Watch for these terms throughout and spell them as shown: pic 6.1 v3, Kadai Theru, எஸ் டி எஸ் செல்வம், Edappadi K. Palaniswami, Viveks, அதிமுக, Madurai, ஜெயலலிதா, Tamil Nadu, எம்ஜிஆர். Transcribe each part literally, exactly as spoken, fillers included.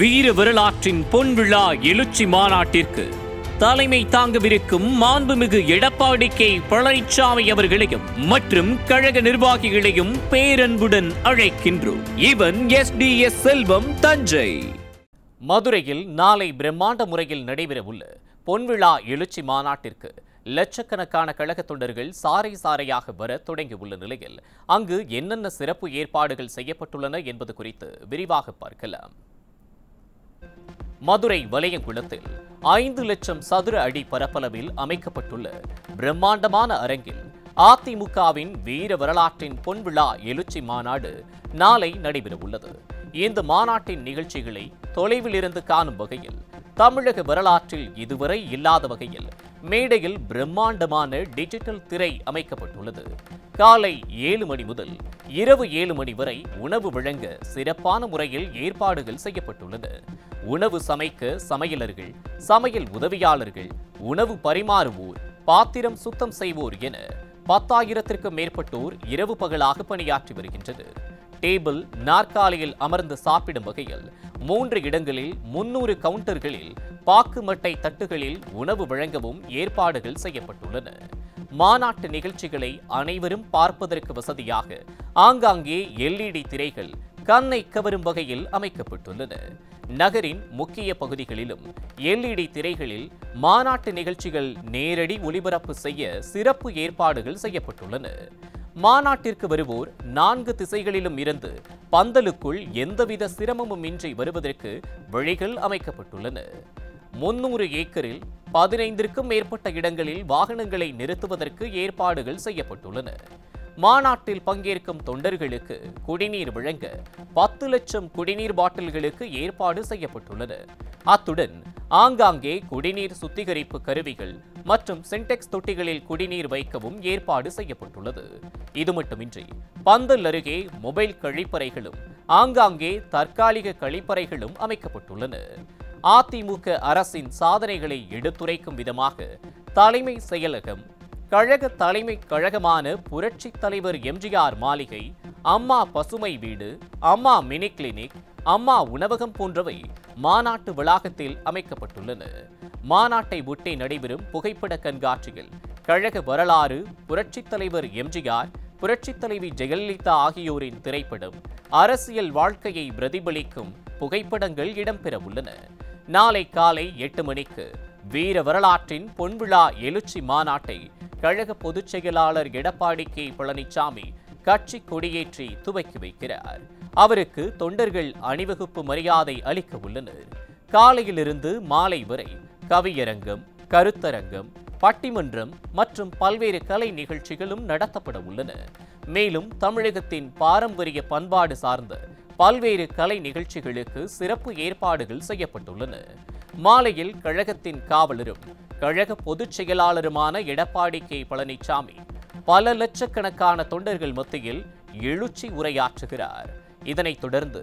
வீர வரலாற்றின் பொன்விழா எழுச்சி மாநாட்டிற்கு தலைமை தாங்கவிருக்கும் மாண்புமிகு எடப்பாடி கே பழனிசாமி அவர்களையும் மற்றும் கழக நிர்வாகிகளையும் பேரன்புடன் அழைக்கின்றோம். இவன் எஸ் டி எஸ் செல்வம், Thanjai. மதுரையில் நாளை பிரம்மாண்ட முறையில் நடைபெறவுள்ள பொன்விழா எழுச்சி மாநாட்டிற்கு லட்சக்கணக்கான கழக தொண்டர்கள் சாறை சாறையாக வர தொடங்கியுள்ள நிலையில் அங்கு என்னென்ன சிறப்பு ஏற்பாடுகள் செய்யப்பட்டுள்ளன என்பது குறித்து விரிவாக பார்க்கலாம். மதுரை வலையங்குளத்தில் ஐந்து லட்சம் சதுர அடி பரப்பளவில் அமைக்கப்பட்டுள்ள பிரம்மாண்டமான அரங்கில் அதிமுகவின் வீர வரலாற்றின் பொன்விழா எழுச்சி மாநாடு நாளை நடைபெறவுள்ளது. இந்த மாநாட்டின் நிகழ்ச்சிகளை தொலைவில் இருந்து காணும் வகையில் தமிழக வரலாற்றில் இதுவரை இல்லாத வகையில் மேடையில் பிரம்மாண்டமான டிஜிட்டல் திரை அமைக்கப்பட்டுள்ளது. காலை ஏழு மணி முதல் இரவு ஏழு மணி வரை உணவு வழங்க சிறப்பான முறையில் ஏற்பாடுகள் செய்யப்பட்டுள்ளது. உணவு சமைக்க சமையலர்கள், சமையல் உதவியாளர்கள், உணவு பரிமாறுவோர், பாத்திரம் சுத்தம் செய்வோர் என பத்தாயிரத்திற்கும் மேற்பட்டோர் இரவு பகலாக பணியாற்றி வருகின்றனர். டேபிள், நாற்காலியில் அமர்ந்து சாப்பிடும் வகையில் மூன்று இடங்களில் முன்னூறு கவுண்டர்களில் பாக்கு மட்டை தட்டுகளில் உணவு வழங்கவும் ஏற்பாடுகள் செய்யப்பட்டுள்ளன. மாநாட்டு நிகழ்ச்சிகளை அனைவரும் பார்ப்பதற்கு வசதியாக ஆங்காங்கே எல்இடி திரைகள் கண்ணை கவரும் வகையில் அமைக்கப்பட்டுள்ளன. நகரின் முக்கிய பகுதிகளிலும் எல்இடி திரைகளில் மாநாட்டு நிகழ்ச்சிகள் நேரடி ஒளிபரப்பு செய்ய சிறப்பு ஏற்பாடுகள் செய்யப்பட்டுள்ளன. மாநாட்டிற்கு வருவோர் நான்கு திசைகளிலும் இருந்து பந்தலுக்குள் எந்தவித சிரமமும் இன்றி வருவதற்கு வழிகள் அமைக்கப்பட்டுள்ளன. முன்னூறு ஏக்கரில் பதினைந்திற்கும் மேற்பட்ட இடங்களில் வாகனங்களை நிறுத்துவதற்கு ஏற்பாடுகள் செய்யப்பட்டுள்ளன. மாநாட்டில் பங்கேற்கும் தொண்டர்களுக்கு குடிநீர் வழங்க பத்து லட்சம் குடிநீர் பாட்டில்களுக்கு ஏற்பாடு செய்யப்பட்டுள்ளன. அத்துடன் ஆங்காங்கே குடிநீர் சுத்திகரிப்பு கருவிகள் மற்றும் சின்டெக்ஸ் தொட்டிகளில் குடிநீர் வைக்கவும் ஏற்பாடு செய்யப்பட்டுள்ளது. இது மட்டுமின்றி பந்தல் அருகே மொபைல் கழிப்பறைகளும் ஆங்காங்கே தற்காலிக கழிப்பறைகளும் அமைக்கப்பட்டுள்ளன. அதிமுக அரசின் சாதனைகளை எடுத்துரைக்கும் விதமாக தலைமை செயலகம், கழக தலைமை கழகமான புரட்சி தலைவர் எம்ஜிஆர் மாளிகை, அம்மா பசுமை வீடு, அம்மா மினி கிளினிக், அம்மா உணவகம் போன்றவை மாநாட்டு வளாகத்தில் அமைக்கப்பட்டுள்ளன. மாநாட்டை ஒட்டி நடைபெறும் புகைப்பட கண்காட்சியில் கழக வரலாறு, புரட்சி தலைவர் எம்ஜிஆர், புரட்சி தலைவி ஜெயலலிதா ஆகியோரின் திரைப்படம், அரசியல் வாழ்க்கையை பிரதிபலிக்கும் புகைப்படங்கள் இடம்பெற உள்ளன. நாளை காலை எட்டு மணிக்கு வீர வரலாற்றின் பொன்விழா எழுச்சி மாநாட்டை கழக பொதுச் செயலாளர் எடப்பாடி கே பழனிசாமி கட்சி கொடியேற்றி துவக்கி வைக்கிறார். அவருக்கு தொண்டர்கள் அணிவகுப்பு மரியாதை அளிக்க உள்ளனர். காலையிலிருந்து மாலை வரை கவியரங்கம், கருத்தரங்கம், பட்டிமன்றம் மற்றும் பல்வேறு கலை நிகழ்ச்சிகளும் நடத்தப்பட உள்ளன. மேலும் தமிழகத்தின் பாரம்பரிய பண்பாடு சார்ந்த பல்வேறு கலை நிகழ்ச்சிகளுக்கு சிறப்பு ஏற்பாடுகள் செய்யப்பட்டுள்ளன. மாலையில் கழகத்தின் காவலரும் கழக பொதுச் செயலாளருமான எடப்பாடி கே பழனிசாமி பல லட்சக்கணக்கான தொண்டர்கள் மத்தியில் எழுச்சி உரையாற்றுகிறார். இதனைத் தொடர்ந்து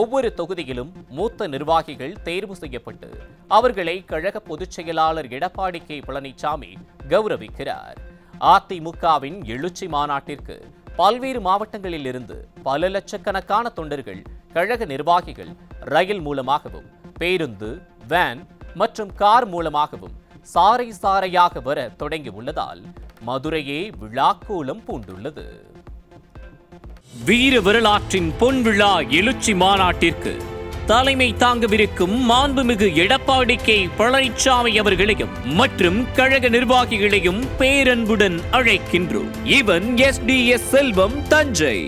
ஒவ்வொரு தொகுதியிலும் மூத்த நிர்வாகிகள் தேர்வு செய்யப்பட்டு அவர்களை கழக பொதுச் செயலாளர் எடப்பாடி கே பழனிசாமி கௌரவிக்கிறார். அதிமுகவின் எழுச்சி மாநாட்டிற்கு பல்வேறு மாவட்டங்களில் இருந்து பல லட்சக்கணக்கான தொண்டர்கள், கழக நிர்வாகிகள் ரயில் மூலமாகவும், பேருந்து, வேன் மற்றும் கார் மூலமாகவும் சாறை சாறையாக வர தொடங்கி உள்ளதால் மதுரையே விழாக்கோலம் பூண்டுள்ளது. வீர வரலாற்றின் பொன்விழா எழுச்சி மாநாட்டிற்கு தலைமை தாங்கவிருக்கும் மாண்புமிகு எடப்பாடி கே பழனிசாமி அவர்களையும் மற்றும் கழக நிர்வாகிகளையும் பேரன்புடன் அழைக்கின்றோம். இவன் எஸ் டி எஸ் செல்வம், Thanjai.